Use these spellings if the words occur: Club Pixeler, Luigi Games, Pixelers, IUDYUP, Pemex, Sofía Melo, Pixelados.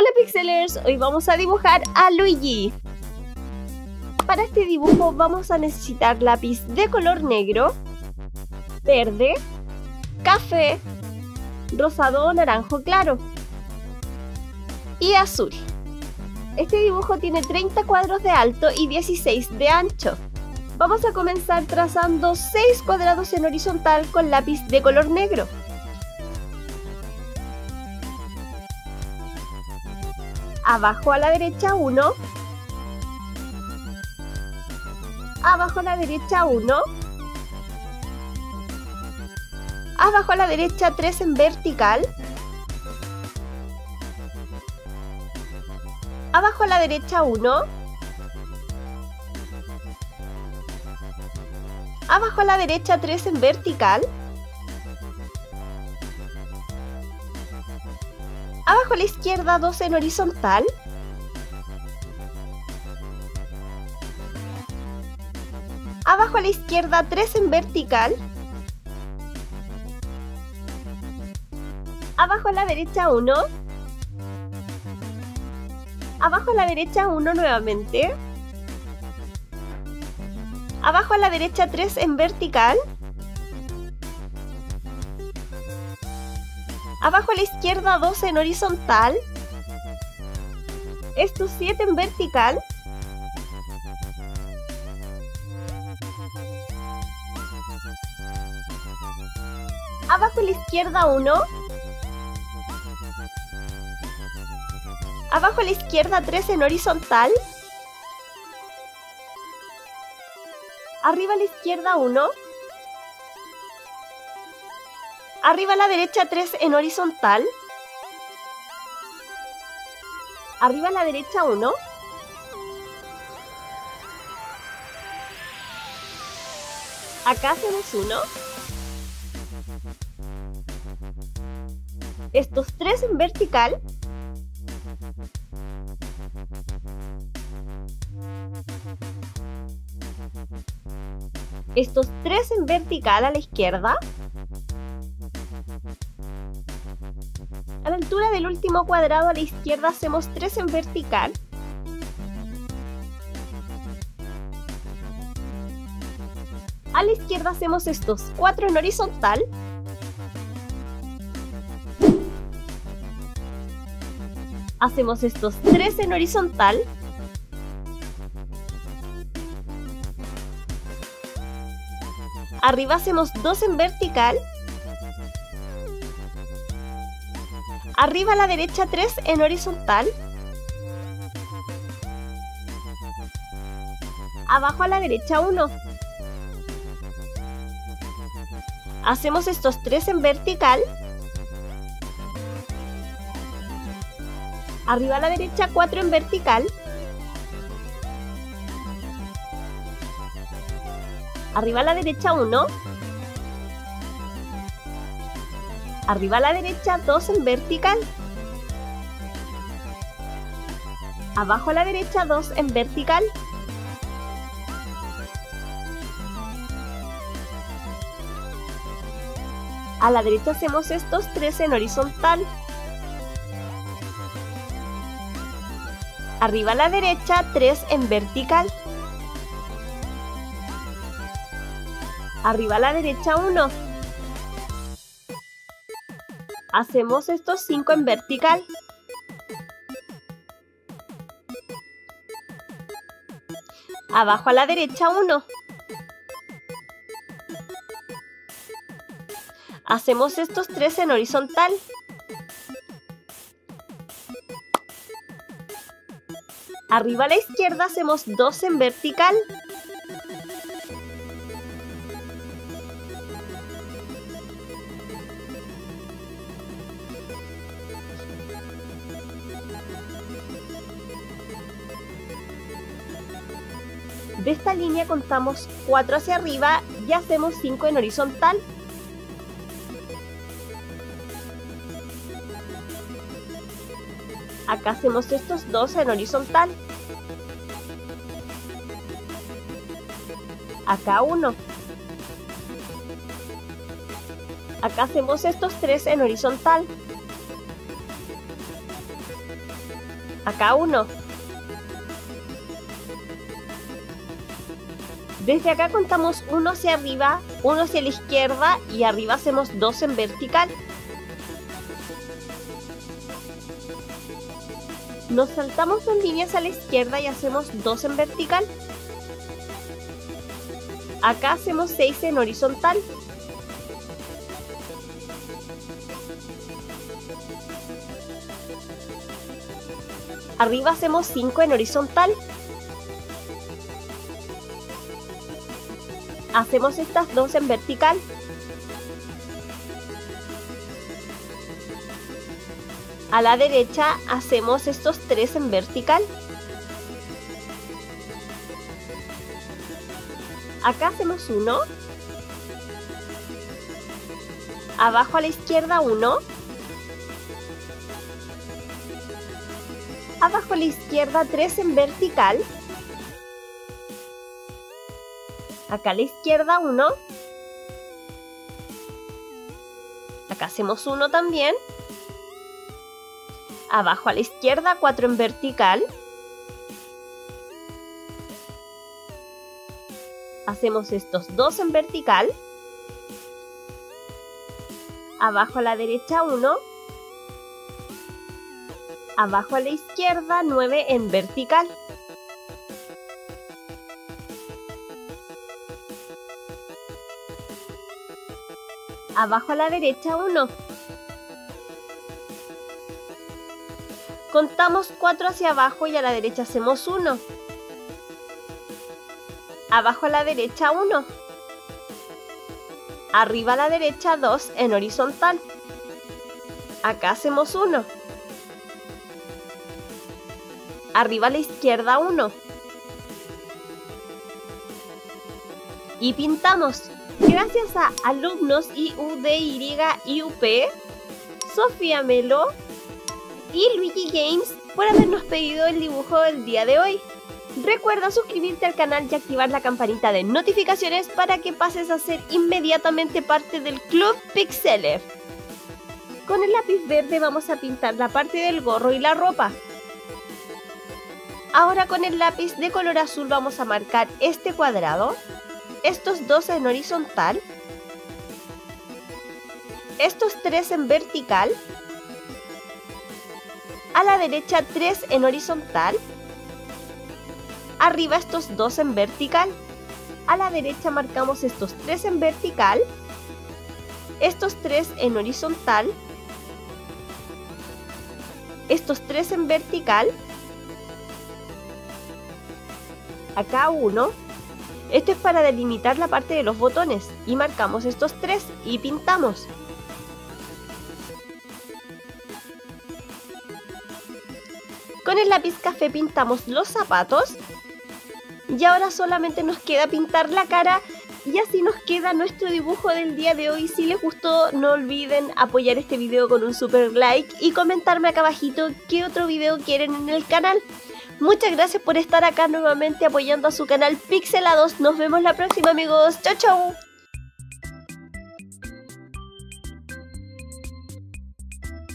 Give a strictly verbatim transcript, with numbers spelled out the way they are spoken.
Hola Pixelers, hoy vamos a dibujar a Luigi. Para este dibujo vamos a necesitar lápiz de color negro, verde, café, rosado, naranjo claro y azul. Este dibujo tiene treinta cuadros de alto y dieciséis de ancho. Vamos a comenzar trazando seis cuadrados en horizontal con lápiz de color negro. Abajo a la derecha uno, abajo a la derecha uno, abajo a la derecha tres en vertical, abajo a la derecha uno, abajo a la derecha tres en vertical, abajo a la izquierda dos en horizontal, abajo a la izquierda tres en vertical, abajo a la derecha uno, abajo a la derecha uno nuevamente, abajo a la derecha tres en vertical, abajo a la izquierda dos en horizontal, estos siete en vertical, abajo a la izquierda uno, abajo a la izquierda tres en horizontal, arriba a la izquierda uno, arriba a la derecha tres en horizontal, arriba a la derecha uno, acá hacemos uno, estos tres en vertical, estos tres en vertical a la izquierda, a la altura del último cuadrado a la izquierda hacemos tres en vertical, a la izquierda hacemos estos cuatro en horizontal, hacemos estos tres en horizontal, arriba hacemos dos en vertical, arriba a la derecha tres en horizontal, abajo a la derecha uno, hacemos estos tres en vertical, arriba a la derecha cuatro en vertical, arriba a la derecha uno, arriba a la derecha dos en vertical, abajo a la derecha dos en vertical, a la derecha hacemos estos tres en horizontal, arriba a la derecha tres en vertical, arriba a la derecha uno, hacemos estos cinco en vertical, abajo a la derecha uno, hacemos estos tres en horizontal, arriba a la izquierda hacemos dos en vertical, de esta línea contamos cuatro hacia arriba y hacemos cinco en horizontal. Acá hacemos estos dos en horizontal. Acá uno. Acá hacemos estos tres en horizontal. Acá uno. Desde acá contamos uno hacia arriba, uno hacia la izquierda y arriba hacemos dos en vertical. Nos saltamos dos líneas a la izquierda y hacemos dos en vertical. Acá hacemos seis en horizontal. Arriba hacemos cinco en horizontal. Hacemos estas dos en vertical. A la derecha hacemos estos tres en vertical. Acá hacemos uno. Abajo a la izquierda uno. Abajo a la izquierda tres en vertical. Acá a la izquierda uno. Acá hacemos uno también. Abajo a la izquierda cuatro en vertical. Hacemos estos dos en vertical. Abajo a la derecha uno. Abajo a la izquierda nueve en vertical. Abajo a la derecha uno. Contamos cuatro hacia abajo y a la derecha hacemos uno. Abajo a la derecha uno. Arriba a la derecha dos en horizontal. Acá hacemos uno. Arriba a la izquierda uno. Y pintamos. Gracias a alumnos I U D Y U P, Sofía Melo y Luigi Games por habernos pedido el dibujo del día de hoy. Recuerda suscribirte al canal y activar la campanita de notificaciones para que pases a ser inmediatamente parte del Club Pixeler. Con el lápiz verde vamos a pintar la parte del gorro y la ropa. Ahora con el lápiz de color azul vamos a marcar este cuadrado, estos dos en horizontal, estos tres en vertical, a la derecha tres en horizontal, arriba estos dos en vertical, a la derecha marcamos estos tres en vertical, estos tres en horizontal, estos tres en vertical, acá uno, esto es para delimitar la parte de los botones y marcamos estos tres y pintamos. Con el lápiz café pintamos los zapatos. Y ahora solamente nos queda pintar la cara y así nos queda nuestro dibujo del día de hoy. Si les gustó, no olviden apoyar este video con un super like y comentarme acá abajito qué otro video quieren en el canal. Muchas gracias por estar acá nuevamente apoyando a su canal Pixelados. Nos vemos la próxima, amigos. Chau, chau.